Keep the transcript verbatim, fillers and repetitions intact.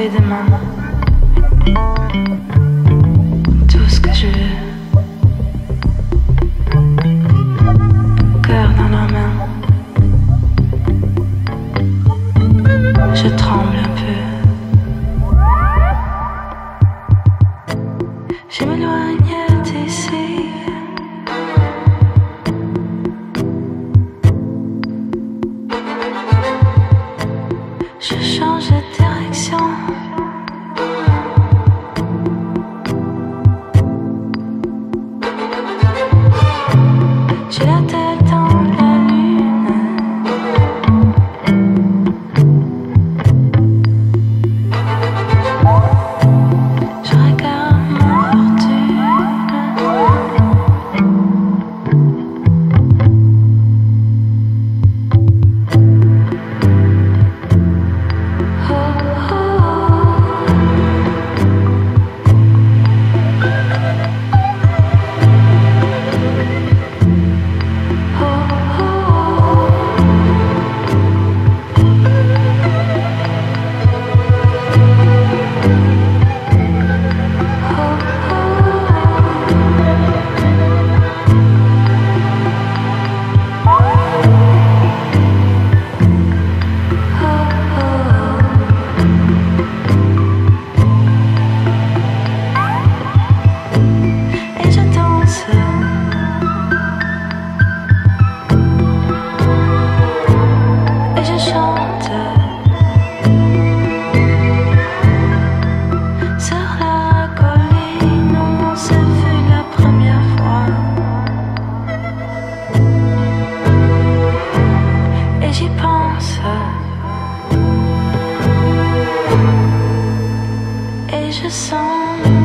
portée de ma main, tout ce que je veux, cœur dans la main, je tremble un peu, je m'éloigne d'ici. Je change de direction. J'ai la tête dans la lune. Je regarde ma fortune. Et je sens